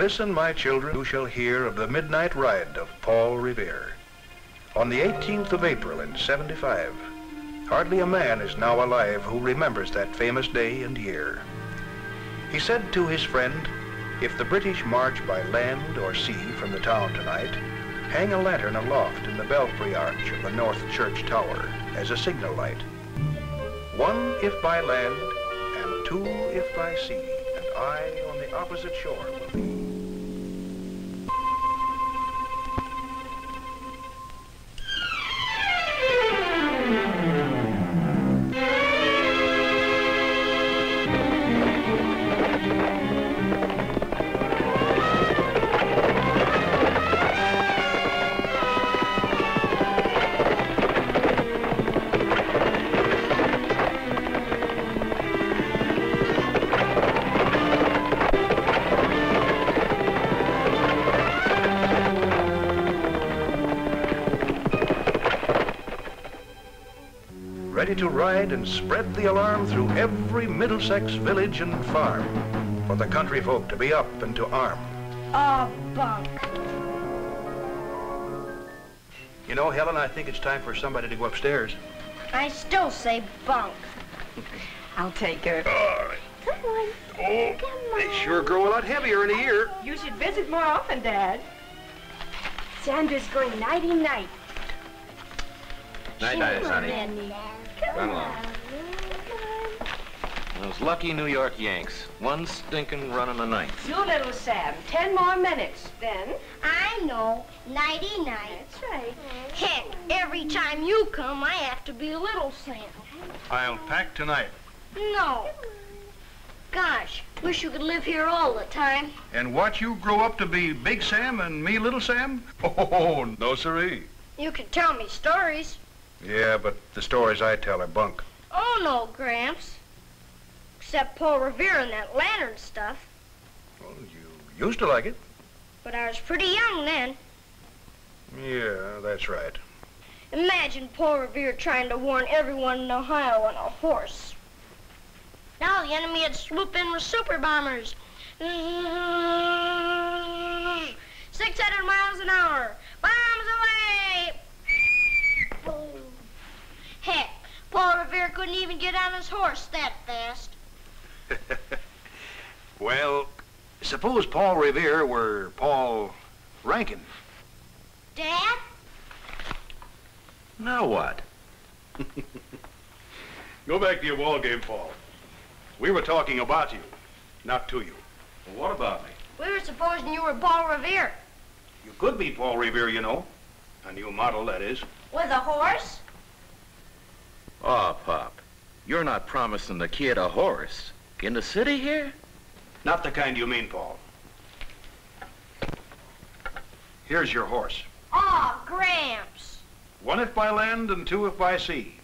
Listen, my children, you shall hear of the midnight ride of Paul Revere. On the 18th of April in '75, hardly a man is now alive who remembers that famous day and year. He said to his friend, "If the British march by land or sea from the town tonight, hang a lantern aloft in the belfry arch of the North Church Tower as a signal light. One if by land, and two if by sea, and I on the opposite shore will be." To ride and spread the alarm through every Middlesex village and farm, for the country folk to be up and to arm. Oh, bunk. You know, Helen, I think it's time for somebody to go upstairs. I still say bunk. I'll take her. All right. Come on. Oh, come on. They sure grow a lot heavier in a year. You should visit more often, Dad. Sandra's going nighty-night. Night-night, honey. Come on. Those lucky New York Yanks. One stinking run in the ninth. You little Sam. 10 more minutes, then. I know. Nighty-night. That's right. Heck, every time you come, I have to be little Sam. I'll pack tonight. No. Gosh, wish you could live here all the time. And watch you grow up to be Big Sam and me Little Sam? Oh, no siree. You can tell me stories. Yeah, but the stories I tell are bunk. Oh, no, Gramps. Except Paul Revere and that lantern stuff. Well, you used to like it. But I was pretty young then. Yeah, that's right. Imagine Paul Revere trying to warn everyone in Ohio on a horse. Now the enemy had swooped in with super bombers. 600 miles an hour. Bombs away! Heck, Paul Revere couldn't even get on his horse that fast. Well, suppose Paul Revere were Paul Rankin. Dad? Now what? Go back to your ball game, Paul. We were talking about you, not to you. Well, what about me? We were supposing you were Paul Revere. You could be Paul Revere, you know. A new model, that is. With a horse? Aw, oh, Pop, you're not promising the kid a horse. In the city here? Not the kind you mean, Paul. Here's your horse. Aw, oh, Gramps. One if by land and two if by sea.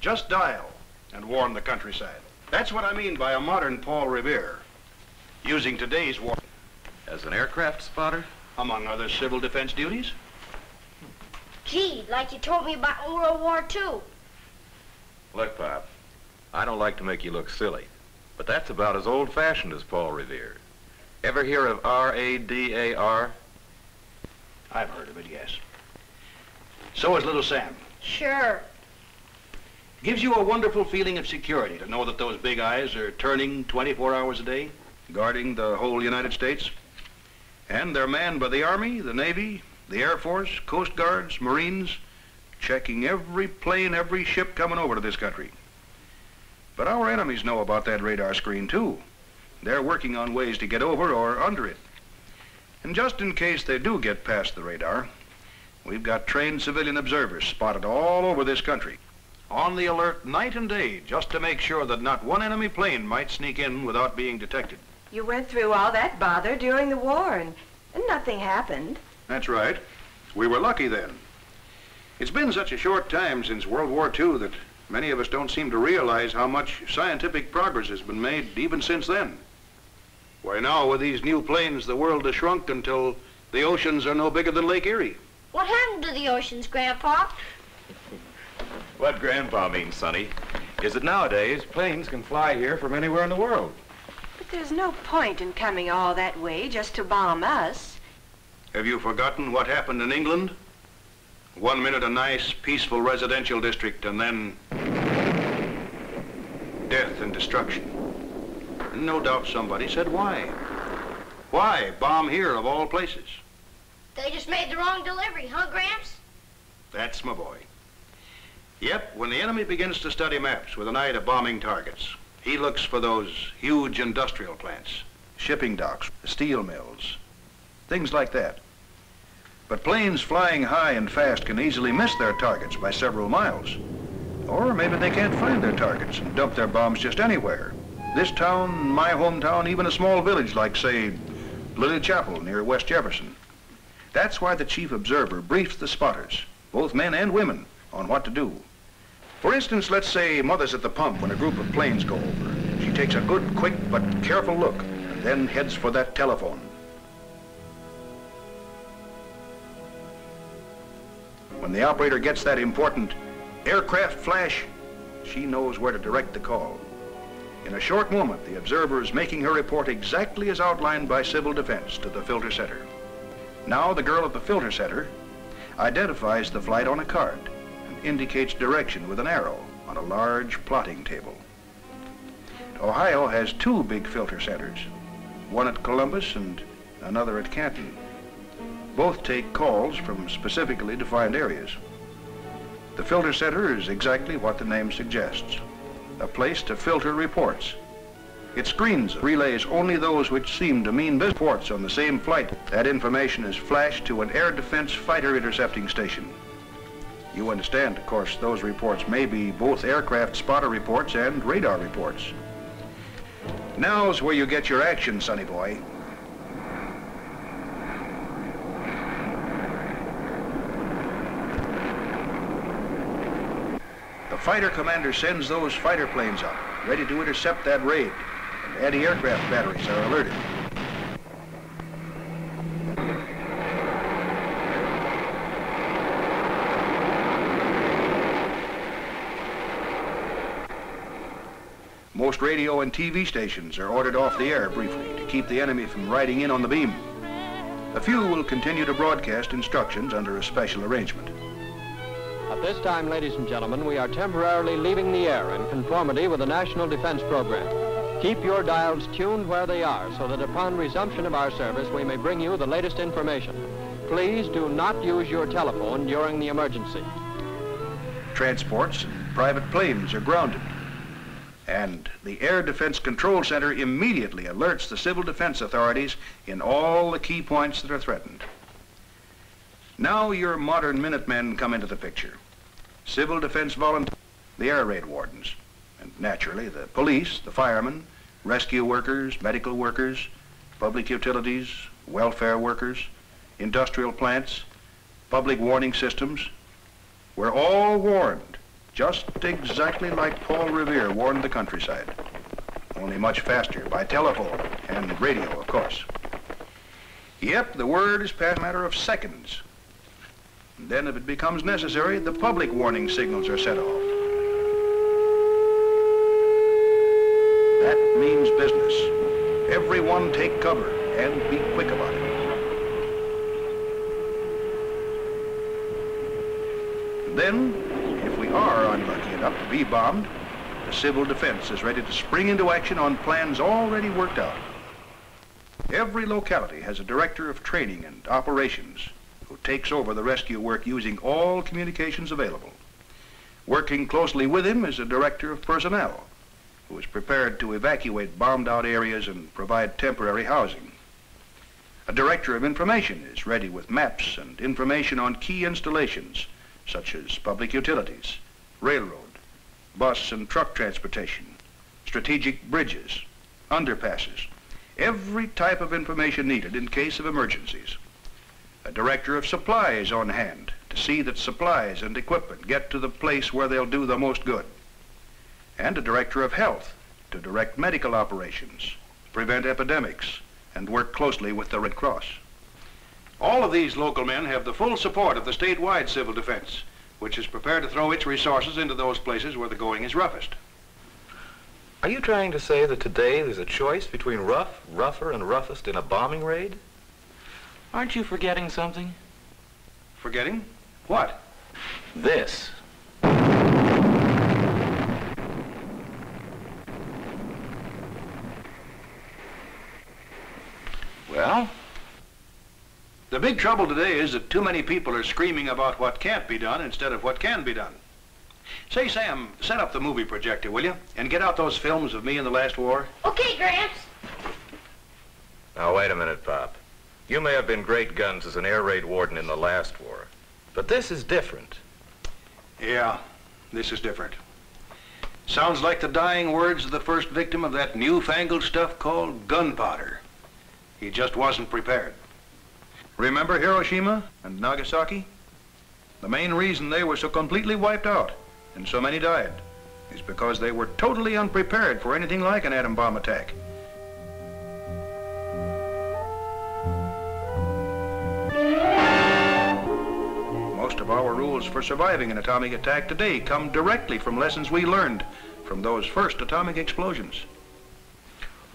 Just dial and warn the countryside. That's what I mean by a modern Paul Revere. Using today's war. As an aircraft spotter? Among other civil defense duties. Gee, like you told me about in World War II. Look, Pop, I don't like to make you look silly, but that's about as old-fashioned as Paul Revere. Ever hear of RADAR? I've heard of it, yes. So is Little Sam. Sure. Gives you a wonderful feeling of security to know that those big eyes are turning 24 hours a day, guarding the whole United States. And they're manned by the Army, the Navy, the Air Force, Coast Guards, Marines, checking every plane, every ship coming over to this country. But our enemies know about that radar screen, too. They're working on ways to get over or under it. And just in case they do get past the radar, we've got trained civilian observers spotted all over this country, on the alert night and day, just to make sure that not one enemy plane might sneak in without being detected. You went through all that bother during the war, and nothing happened. That's right. We were lucky then. It's been such a short time since World War II that many of us don't seem to realize how much scientific progress has been made even since then. Why, now, with these new planes, the world has shrunk until the oceans are no bigger than Lake Erie. What happened to the oceans, Grandpa? What Grandpa means, Sonny, is that nowadays planes can fly here from anywhere in the world. But But there's no point in coming all that way just to bomb us. Have you forgotten what happened in England? 1 minute a nice, peaceful residential district, and then death and destruction. And no doubt somebody said, why? Why bomb here of all places? They just made the wrong delivery, huh, Gramps? That's my boy. Yep, when the enemy begins to study maps with an eye to bombing targets, he looks for those huge industrial plants, shipping docks, steel mills, things like that. But planes flying high and fast can easily miss their targets by several miles. Or maybe they can't find their targets and dump their bombs just anywhere. This town, my hometown, even a small village like, say, Lily Chapel near West Jefferson. That's why the chief observer briefs the spotters, both men and women, on what to do. For instance, let's say Mother's at the pump when a group of planes go over. She takes a good, quick, but careful look, and then heads for that telephone. When the operator gets that important aircraft flash, she knows where to direct the call. In a short moment, the observer is making her report exactly as outlined by Civil Defense to the filter setter. Now the girl at the filter setter identifies the flight on a card and indicates direction with an arrow on a large plotting table. Ohio has two big filter centers, one at Columbus and another at Canton. Both take calls from specifically defined areas. The filter center is exactly what the name suggests, a place to filter reports. It screens relays only those which seem to mean business reports on the same flight. That information is flashed to an air defense fighter intercepting station. You understand, of course, those reports may be both aircraft spotter reports and radar reports. Now's where you get your action, sonny boy. The fighter commander sends those fighter planes up, ready to intercept that raid, and anti-aircraft batteries are alerted. Most radio and TV stations are ordered off the air briefly to keep the enemy from riding in on the beam. A few will continue to broadcast instructions under a special arrangement. At this time, ladies and gentlemen, we are temporarily leaving the air in conformity with the National Defense Program. Keep your dials tuned where they are so that upon resumption of our service, we may bring you the latest information. Please do not use your telephone during the emergency. Transports and private planes are grounded, and the Air Defense Control Center immediately alerts the civil defense authorities in all the key points that are threatened. Now your modern Minutemen come into the picture. Civil defense volunteers, the air raid wardens, and naturally the police, the firemen, rescue workers, medical workers, public utilities, welfare workers, industrial plants, public warning systems. We're all warned, just exactly like Paul Revere warned the countryside, only much faster by telephone and radio, of course. Yep, the word is passed in a matter of seconds. And then if it becomes necessary, the public warning signals are set off. That means business. Everyone take cover and be quick about it. And then, if we are unlucky enough to be bombed, the civil defense is ready to spring into action on plans already worked out. Every locality has a director of training and operations who takes over the rescue work using all communications available. Working closely with him is a director of personnel who is prepared to evacuate bombed-out areas and provide temporary housing. A director of information is ready with maps and information on key installations such as public utilities, railroad, bus and truck transportation, strategic bridges, underpasses, every type of information needed in case of emergencies. A director of supplies on hand to see that supplies and equipment get to the place where they'll do the most good. And a director of health to direct medical operations, prevent epidemics, and work closely with the Red Cross. All of these local men have the full support of the statewide civil defense, which is prepared to throw its resources into those places where the going is roughest. Are you trying to say that today there's a choice between rough, rougher, and roughest in a bombing raid? Aren't you forgetting something? Forgetting? What? This. Well? The big trouble today is that too many people are screaming about what can't be done instead of what can be done. Say, Sam, set up the movie projector, will you? And get out those films of me in the last war. Okay, Gramps. Now, wait a minute, Pop. You may have been great guns as an air raid warden in the last war, but this is different. Yeah, this is different. Sounds like the dying words of the first victim of that newfangled stuff called gunpowder. He just wasn't prepared. Remember Hiroshima and Nagasaki? The main reason they were so completely wiped out and so many died is because they were totally unprepared for anything like an atom bomb attack. Most of our rules for surviving an atomic attack today come directly from lessons we learned from those first atomic explosions.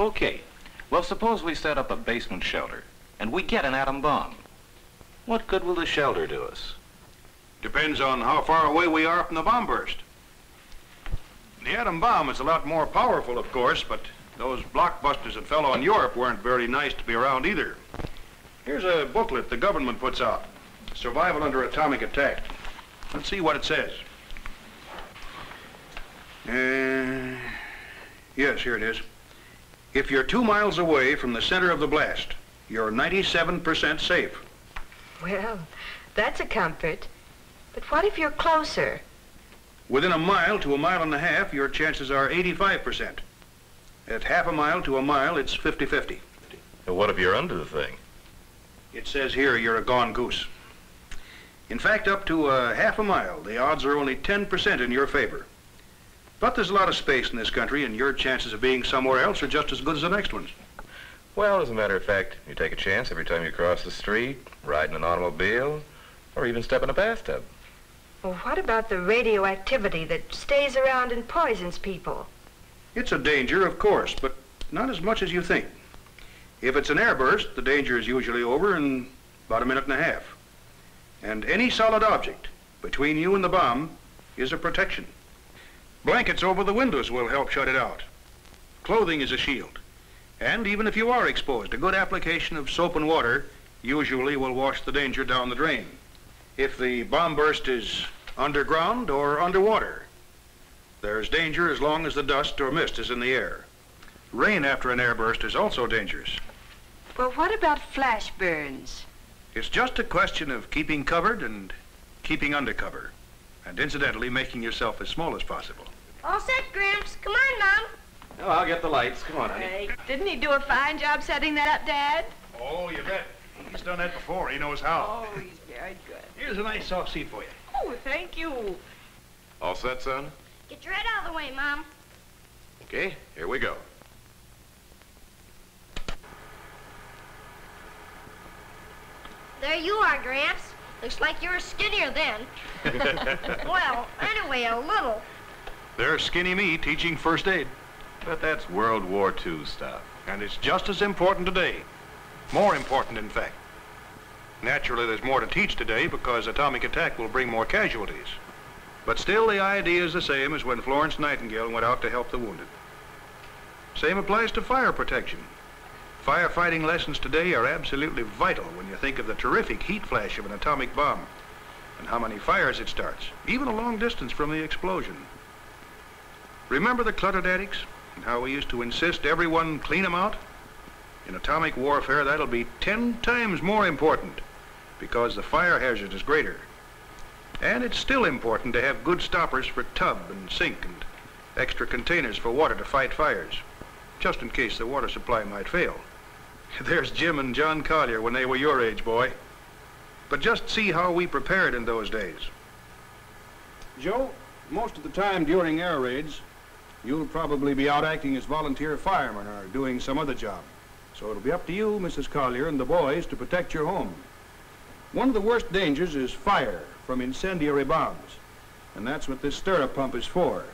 Okay, well, suppose we set up a basement shelter and we get an atom bomb. What good will the shelter do us? Depends on how far away we are from the bomb burst. The atom bomb is a lot more powerful, of course, but those blockbusters that fell on Europe weren't very nice to be around either. Here's a booklet the government puts out, Survival Under Atomic Attack. Let's see what it says. Yes, here it is. If you're 2 miles away from the center of the blast, you're 97% safe. Well, that's a comfort. But what if you're closer? Within a mile to a mile and a half, your chances are 85%. At half a mile to a mile, it's 50-50. And what if you're under the thing? It says here you're a gone goose. In fact, up to half a mile, the odds are only 10% in your favor. But there's a lot of space in this country, and your chances of being somewhere else are just as good as the next one's. Well, as a matter of fact, you take a chance every time you cross the street, ride in an automobile, or even step in a bathtub. Well, what about the radioactivity that stays around and poisons people? It's a danger, of course, but not as much as you think. If it's an airburst, the danger is usually over in about a minute and a half. And any solid object between you and the bomb is a protection. Blankets over the windows will help shut it out. Clothing is a shield. And even if you are exposed, a good application of soap and water usually will wash the danger down the drain. If the bomb burst is underground or underwater, there's danger as long as the dust or mist is in the air. Rain after an airburst is also dangerous. Well, what about flash burns? It's just a question of keeping covered and keeping under cover, and incidentally making yourself as small as possible. All set, Gramps. Come on, Mom. Oh, I'll get the lights. Come on, honey. Hey, didn't he do a fine job setting that up, Dad? Oh, you bet. He's done that before. He knows how. Oh, he's very good. Here's a nice soft seat for you. Oh, thank you. All set, son? Get your head out of the way, Mom. Okay, here we go. There you are, Gramps. Looks like you were skinnier then. Well, anyway, a little. There's skinny me teaching first aid. But that's World War II stuff. And it's just as important today. More important, in fact. Naturally, there's more to teach today because atomic attack will bring more casualties. But still, the idea is the same as when Florence Nightingale went out to help the wounded. Same applies to fire protection. Firefighting lessons today are absolutely vital when you think of the terrific heat flash of an atomic bomb and how many fires it starts, even a long distance from the explosion. Remember the cluttered attics and how we used to insist everyone clean them out? In atomic warfare, that'll be 10 times more important because the fire hazard is greater. And it's still important to have good stoppers for tub and sink and extra containers for water to fight fires, just in case the water supply might fail. There's Jim and John Collier when they were your age, boy. But just see how we prepared in those days. Joe, most of the time during air raids, you'll probably be out acting as volunteer firemen or doing some other job. So it'll be up to you, Mrs. Collier, and the boys to protect your home. One of the worst dangers is fire from incendiary bombs, and that's what this stirrup pump is for.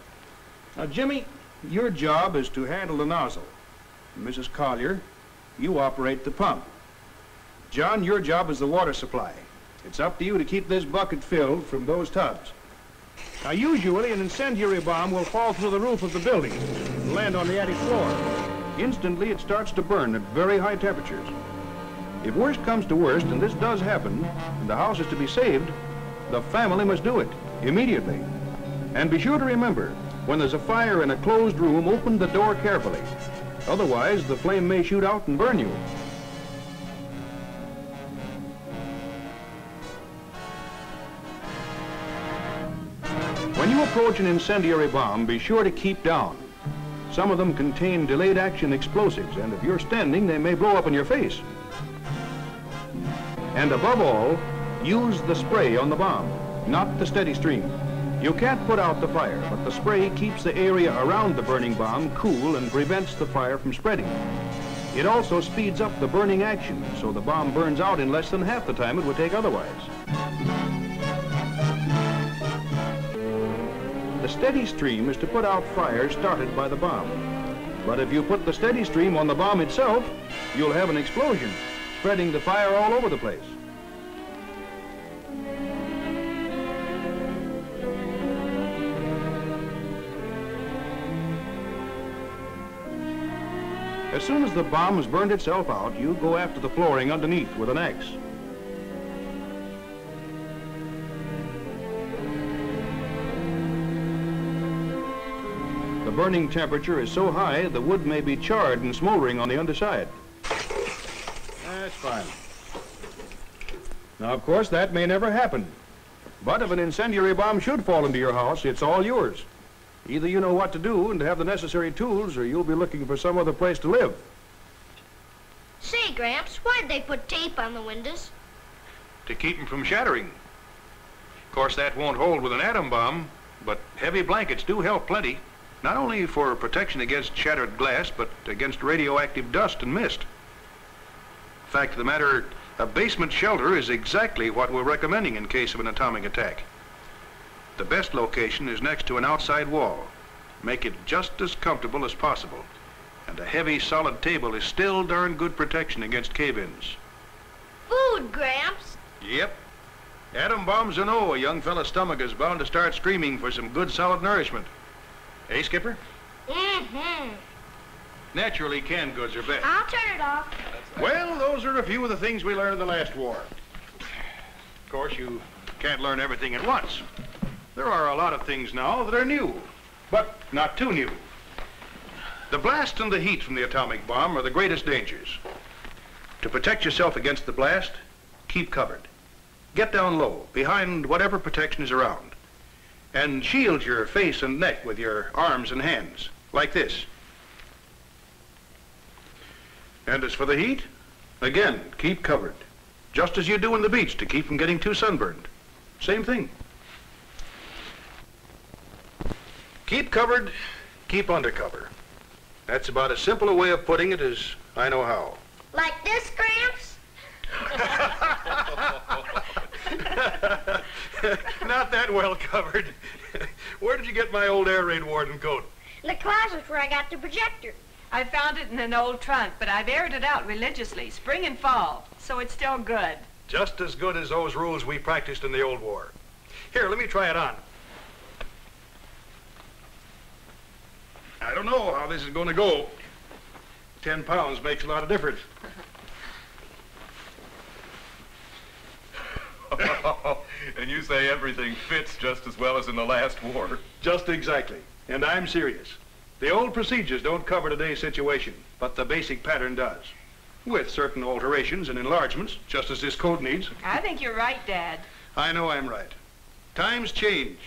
Now, Jimmy, Your job is to handle the nozzle. Mrs. Collier, you operate the pump. John, your job is the water supply. It's up to you to keep this bucket filled from those tubs. Now, usually an incendiary bomb will fall through the roof of the building and land on the attic floor. Instantly, it starts to burn at very high temperatures. If worse comes to worst, and this does happen, and the house is to be saved, the family must do it immediately. And be sure to remember, when there's a fire in a closed room, open the door carefully. Otherwise, the flame may shoot out and burn you. When you approach an incendiary bomb, be sure to keep down. Some of them contain delayed action explosives, and if you're standing, they may blow up in your face. And above all, use the spray on the bomb, not the steady stream. You can't put out the fire, but the spray keeps the area around the burning bomb cool and prevents the fire from spreading. It also speeds up the burning action, so the bomb burns out in less than half the time it would take otherwise. The steady stream is to put out fires started by the bomb. But if you put the steady stream on the bomb itself, you'll have an explosion, spreading the fire all over the place. As soon as the bomb has burned itself out, you go after the flooring underneath with an axe. The burning temperature is so high, the wood may be charred and smoldering on the underside. That's fine. Now, of course, that may never happen. But if an incendiary bomb should fall into your house, it's all yours. Either you know what to do and have the necessary tools, or you'll be looking for some other place to live. Say, Gramps, why'd they put tape on the windows? To keep them from shattering. Of course, that won't hold with an atom bomb, but heavy blankets do help plenty, not only for protection against shattered glass, but against radioactive dust and mist. Fact of the matter, a basement shelter is exactly what we're recommending in case of an atomic attack. The best location is next to an outside wall. Make it just as comfortable as possible. And a heavy, solid table is still darn good protection against cave-ins. Food, Gramps. Yep. Atom bombs or no, a young fella's stomach is bound to start screaming for some good, solid nourishment. Eh, Skipper? Mm-hmm. Naturally, canned goods are best. I'll turn it off. Well, those are a few of the things we learned in the last war. Of course, you can't learn everything at once. There are a lot of things now that are new, but not too new. The blast and the heat from the atomic bomb are the greatest dangers. To protect yourself against the blast, keep covered. Get down low, behind whatever protection is around. And shield your face and neck with your arms and hands, like this. And as for the heat, again, keep covered. Just as you do on the beach to keep from getting too sunburned. Same thing. Keep covered, keep under cover. That's about as simple a way of putting it as I know how. Like this, Gramps? Not that well covered. Where did you get my old air raid warden coat? In the closet where I got the projector. I found it in an old trunk, but I've aired it out religiously, spring and fall, so it's still good. Just as good as those rules we practiced in the old war. Here, let me try it on. I don't know how this is going to go. 10 pounds makes a lot of difference. And you say everything fits just as well as in the last war. Just exactly. And I'm serious. The old procedures don't cover today's situation, but the basic pattern does. With certain alterations and enlargements, just as this coat needs. I think you're right, Dad. I know I'm right. Times change,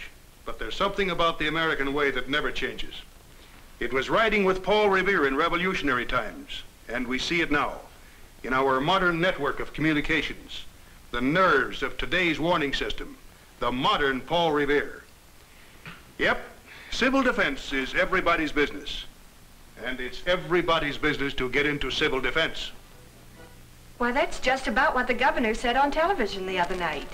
but there's something about the American way that never changes. It was riding with Paul Revere in revolutionary times, and we see it now in our modern network of communications, the nerves of today's warning system, the modern Paul Revere. Yep, civil defense is everybody's business, and it's everybody's business to get into civil defense. Why, that's just about what the governor said on television the other night.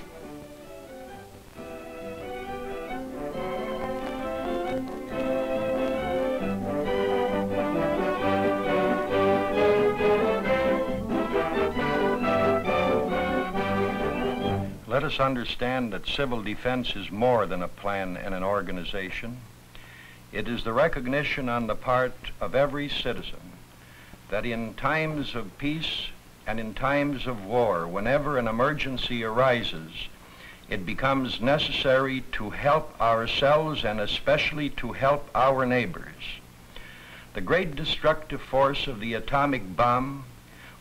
Let us understand that civil defense is more than a plan and an organization. It is the recognition on the part of every citizen that in times of peace and in times of war, whenever an emergency arises, it becomes necessary to help ourselves and especially to help our neighbors. The great destructive force of the atomic bomb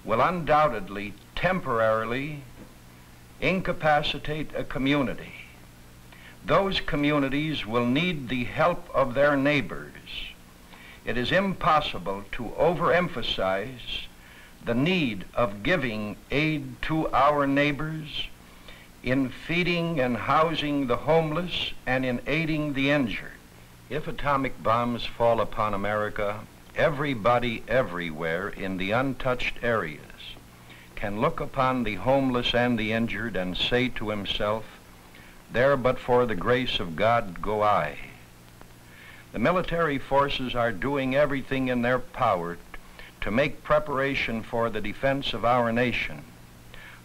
will undoubtedly temporarily incapacitate a community. Those communities will need the help of their neighbors. It is impossible to overemphasize the need of giving aid to our neighbors in feeding and housing the homeless and in aiding the injured. If atomic bombs fall upon America, everybody everywhere in the untouched areas can look upon the homeless and the injured and say to himself, "There but for the grace of God go I." The military forces are doing everything in their power to make preparation for the defense of our nation,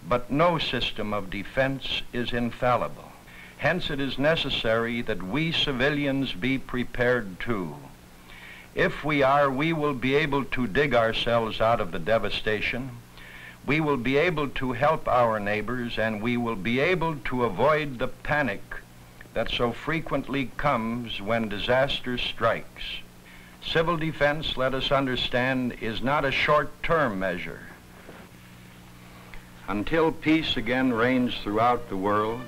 but no system of defense is infallible. Hence it is necessary that we civilians be prepared too. If we are, we will be able to dig ourselves out of the devastation. We will be able to help our neighbors, and we will be able to avoid the panic that so frequently comes when disaster strikes. Civil defense, let us understand, is not a short-term measure. Until peace again reigns throughout the world,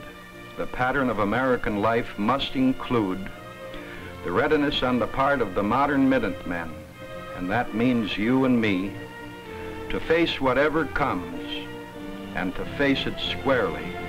the pattern of American life must include the readiness on the part of the modern minutemen, and that means you and me, to face whatever comes and to face it squarely.